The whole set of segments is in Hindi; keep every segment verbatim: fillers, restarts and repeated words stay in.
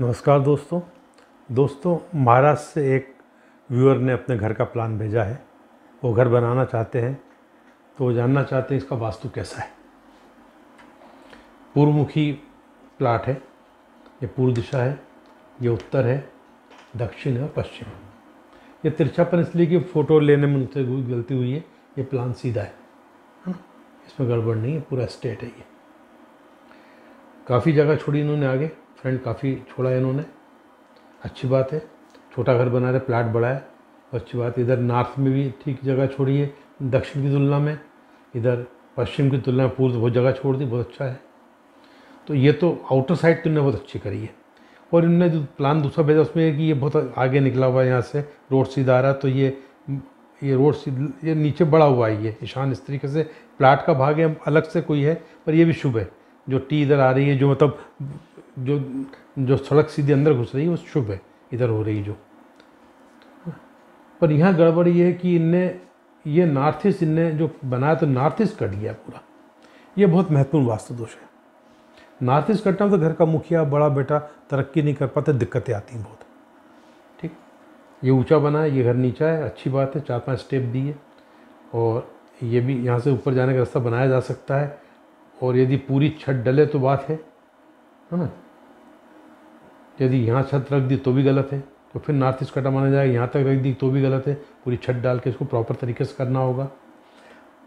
नमस्कार दोस्तों दोस्तों महाराष्ट्र से एक व्यूअर ने अपने घर का प्लान भेजा है। वो घर बनाना चाहते हैं, तो जानना चाहते हैं इसका वास्तु कैसा है। पूर्वमुखी प्लाट है, ये पूर्व दिशा है, ये उत्तर है, दक्षिण है, पश्चिम। ये तिरछापन इसलिए कि फ़ोटो लेने में उनसे गलती हुई है। ये प्लान सीधा है, इसमें गड़बड़ नहीं है, पूरा स्टेट है। ये काफ़ी जगह छोड़ी इन्होंने, आगे फ्रेंड काफ़ी छोड़ा है इन्होंने, अच्छी बात है। छोटा घर बना रहे, प्लाट बड़ा है, अच्छी बात। इधर नॉर्थ में भी ठीक जगह छोड़ी है दक्षिण की तुलना में, इधर पश्चिम की तुलना में पूर्व बहुत जगह छोड़ दी, बहुत अच्छा है। तो ये तो आउटर साइड तो इन्होंने बहुत अच्छी करी है। और इन्होंने जो प्लान दूसरा भेजा उसमें है कि ये बहुत आगे निकला हुआ है, यहाँ से रोड सीधा आ रहा है, तो ये ये रोड सीधा ये नीचे बढ़ा हुआ है। ये ईशान इस तरीके से प्लाट का भाग है, अलग से कोई है, पर ये भी शुभ है। जो टी इधर आ रही है, जो मतलब जो जो सड़क सीधे अंदर घुस रही है वो शुभ है, इधर हो रही जो। पर यहाँ गड़बड़ ये है कि इनने ये नॉर्थ ईस्ट इनने जो बनाया तो नॉर्थ ईस्ट कट गया पूरा। ये बहुत महत्वपूर्ण वास्तु दोष है। नॉर्थ ईस्ट कटना तो घर का मुखिया बड़ा बेटा तरक्की नहीं कर पाते, दिक्कतें आती हैं बहुत। ठीक, ये ऊंचा बना है, ये घर नीचा है, अच्छी बात है। चार पांच स्टेप दिए, और ये भी यहाँ से ऊपर जाने का रास्ता बनाया जा सकता है। और यदि पूरी छत डले तो बात है, है ना। यदि यहाँ छत रख दी तो भी गलत है, तो फिर नॉर्थ ईस्ट कटा माना जाएगा। यहाँ तक रख दी तो भी गलत है, पूरी छत डाल के इसको प्रॉपर तरीके से करना होगा।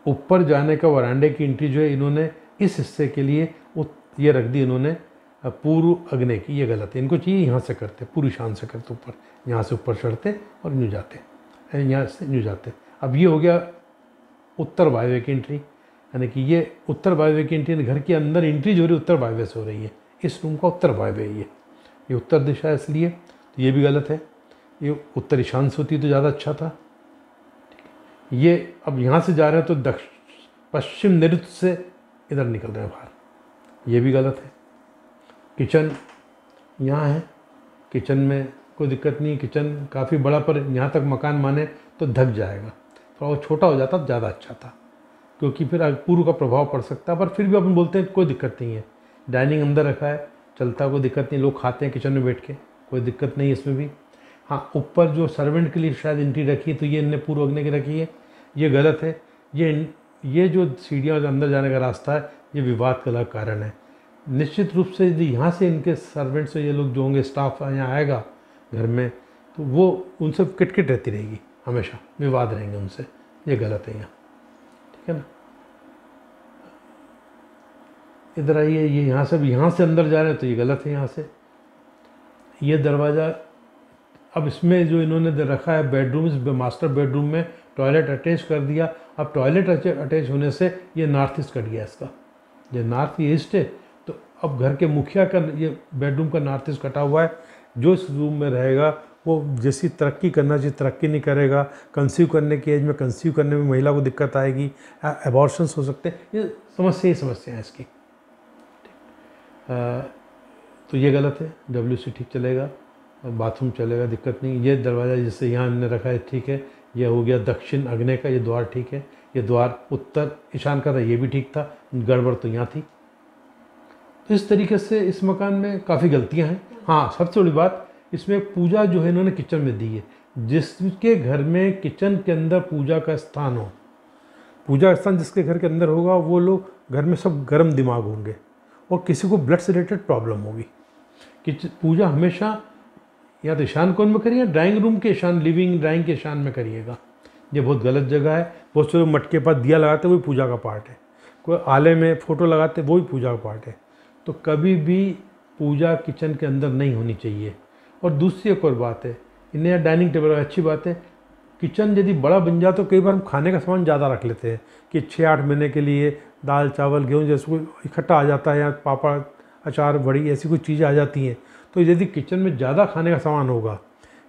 ऊपर जाने का वरांडे की एंट्री जो है इन्होंने इस हिस्से के लिए वो ये रख दी इन्होंने पूर्व अग्नि की, ये गलत है। इनको चाहिए यहाँ से करते, पूर्व ईशान से करते, ऊपर यहाँ से ऊपर चढ़ते और न्यू जाते, यहाँ से न्यू जाते। अब ये हो गया उत्तर वायव्य की एंट्री, यानी कि ये उत्तर वायव्य की एंट्री घर के अंदर एंट्री जो हो रही है उत्तर वायव्य से हो रही है। इस रूम का उत्तर वायव्य है, ये ये उत्तर दिशा है, इसलिए तो ये भी गलत है। ये उत्तर ईशान से होती तो ज़्यादा अच्छा था। ये अब यहाँ से जा रहे हैं तो दक्षिण पश्चिम नैऋत्य से इधर निकल रहे हैं बाहर, ये भी गलत है। किचन यहाँ है, किचन में कोई दिक्कत नहीं, किचन काफ़ी बड़ा, पर यहाँ तक मकान माने तो धक जाएगा। थोड़ा वो छोटा हो जाता ज़्यादा अच्छा था, क्योंकि फिर पूर्व का प्रभाव पड़ सकता है। पर फिर भी अपन बोलते हैं कोई दिक्कत नहीं है। डाइनिंग अंदर रखा है, चलता, कोई दिक्कत नहीं, लोग खाते हैं किचन में बैठ के, कोई दिक्कत नहीं इसमें भी। हाँ, ऊपर जो सर्वेंट के लिए शायद एंट्री रखी है, तो ये इनने पूर्व अग्नि की रखी है, ये गलत है। ये ये जो सीढ़ियाँ अंदर जाने का रास्ता है, ये विवाद का कारण है। निश्चित रूप से यदि यहाँ से इनके सर्वेंट से ये लोग जो होंगे, स्टाफ यहाँ आएगा घर में, तो वो उनसे किटकिट रहती रहेगी, हमेशा विवाद रहेंगे उनसे, ये गलत है यहाँ, ठीक है ना। इधर आइए, ये यहाँ से यहाँ से अंदर जा रहे हैं तो ये गलत है। यहाँ से ये दरवाज़ा, अब इसमें जो इन्होंने रखा है बेडरूम, इस मास्टर बेडरूम में टॉयलेट अटैच कर दिया। अब टॉयलेट अटैच होने से ये नॉर्थ ईस्ट कट गया इसका, ये नॉर्थ ईस्ट है। तो अब घर के मुखिया का ये बेडरूम का नॉर्थ ईस्ट कटा हुआ है। जो इस रूम में रहेगा वो जैसी तरक्की करना चाहिए तरक्की नहीं करेगा। कंसीव करने की एज में, कंसीव करने में महिला को दिक्कत आएगी, एबॉर्शंस हो सकते हैं, ये समस्या ही समस्या है इसकी। आ, तो ये गलत है। डब्ल्यू सी ठीक चलेगा, बाथरूम चलेगा, दिक्कत नहीं। ये दरवाज़ा जिससे यहाँ हमने रखा है ठीक है, यह हो गया दक्षिण अग्नि का, ये द्वार ठीक है। ये द्वार उत्तर ईशान का था, ये भी ठीक था, गड़बड़ तो यहाँ थी। तो इस तरीके से इस मकान में काफ़ी गलतियाँ हैं। हाँ, सबसे बड़ी बात इसमें पूजा जो है इन्होंने किचन में दी है। जिसके घर में किचन के अंदर पूजा का स्थान हो, पूजा स्थान जिसके घर के अंदर होगा, वो लोग घर में सब गर्म दिमाग होंगे और किसी को ब्लड से रिलेटेड प्रॉब्लम होगी। कि पूजा हमेशा या तो ईशान कोण में करिए, ड्राइंग रूम के ईशान, लिविंग ड्राइंग के ईशान में करिएगा। ये बहुत गलत जगह है। बहुत से लोग मटके पर दिया लगाते, वो भी पूजा का पार्ट है। कोई आले में फ़ोटो लगाते, वो भी पूजा का पार्ट है। तो कभी भी पूजा किचन के अंदर नहीं होनी चाहिए। और दूसरी एक और बात है, इन्हें डाइनिंग टेबल, अच्छी बात है। किचन यदि बड़ा बन जाए तो कई बार हम खाने का सामान ज़्यादा रख लेते हैं कि छः आठ महीने के लिए दाल चावल गेहूँ जैसे कोई इकट्ठा आ जाता है, या पापड़ अचार बड़ी ऐसी कोई चीज़ें आ जाती हैं। तो यदि किचन में ज़्यादा खाने का सामान होगा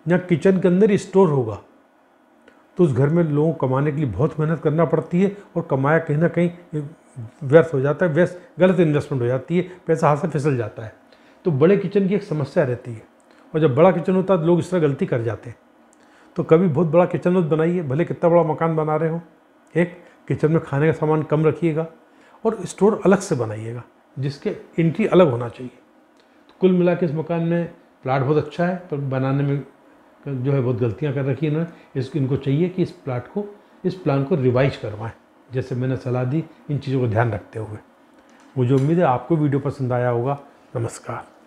या किचन के अंदर स्टोर होगा, तो उस घर में लोगों को कमाने के लिए बहुत मेहनत करना पड़ती है, और कमाया कहीं ना कहीं व्यर्थ हो जाता है, व्यर्थ गलत इन्वेस्टमेंट हो जाती है, पैसा हाथ से फिसल जाता है। तो बड़े किचन की एक समस्या रहती है। और जब बड़ा किचन होता है लोग इस तरह गलती कर जाते हैं। तो कभी बहुत बड़ा किचन मत बनाइए, भले कितना बड़ा मकान बना रहे हो। एक किचन में खाने का सामान कम रखिएगा और स्टोर अलग से बनाइएगा, जिसके एंट्री अलग होना चाहिए। तो कुल मिला के इस मकान में प्लाट बहुत अच्छा है पर बनाने में जो है बहुत गलतियां कर रखी इन्होंने। इसको इनको चाहिए कि इस प्लाट को इस प्लान को रिवाइज करवाएं, जैसे मैंने सलाह दी इन चीज़ों को ध्यान रखते हुए। मुझे उम्मीद है आपको वीडियो पसंद आया होगा। नमस्कार।